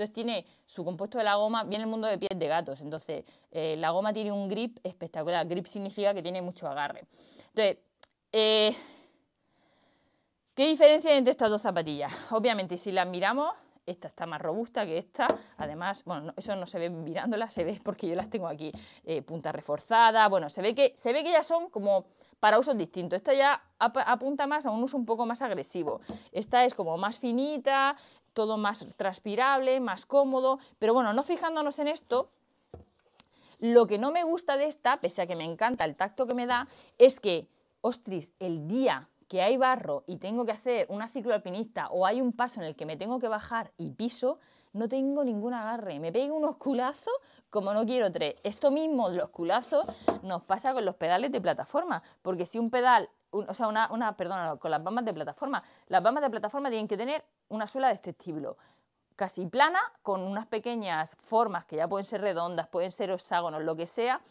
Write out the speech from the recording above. Entonces tiene su compuesto de la goma, viene el mundo de pies de gatos, entonces la goma tiene un grip espectacular. Grip significa que tiene mucho agarre. Entonces, ¿qué diferencia hay entre estas dos zapatillas? Obviamente, si las miramos, esta está más robusta que esta. Además, bueno, no, eso no se ve mirándola, se ve porque yo las tengo aquí, punta reforzada. Bueno, se ve que ya son como para usos distintos. Esta ya apunta más a un uso un poco más agresivo. Esta es como más finita, todo más transpirable, más cómodo. Pero bueno, no fijándonos en esto, lo que no me gusta de esta, pese a que me encanta el tacto que me da, es que, ostras, el día que hay barro y tengo que hacer una cicloalpinista o hay un paso en el que me tengo que bajar y piso, no tengo ningún agarre, me pego unos culazos como no quiero tres. Esto mismo, los culazos, nos pasa con los pedales de plataforma, porque si un pedal, con las bambas de plataforma, tienen que tener una suela de este estilo, casi plana, con unas pequeñas formas que ya pueden ser redondas, pueden ser hexágonos, lo que sea.